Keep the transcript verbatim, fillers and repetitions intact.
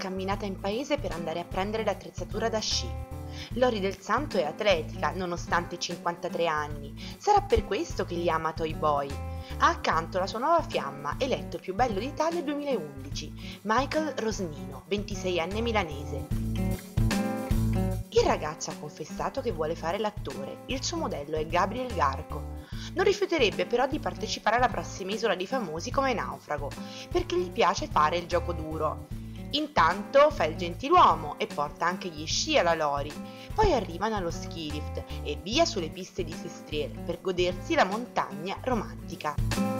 camminata in paese per andare a prendere l'attrezzatura da sci. Lori del Santo è atletica, nonostante i cinquantatré anni. Sarà per questo che li ama Toy Boy. Ha accanto la sua nuova fiamma, eletto più bello d'Italia duemilaundici, Michael Rosmino, ventiseienne milanese. Il ragazzo ha confessato che vuole fare l'attore, il suo modello è Gabriel Garko. Non rifiuterebbe però di partecipare alla prossima Isola dei Famosi come naufrago, perché gli piace fare il gioco duro. Intanto fa il gentiluomo e porta anche gli sci alla Lori, poi arrivano allo ski lift e via sulle piste di Sestriere per godersi la montagna romantica.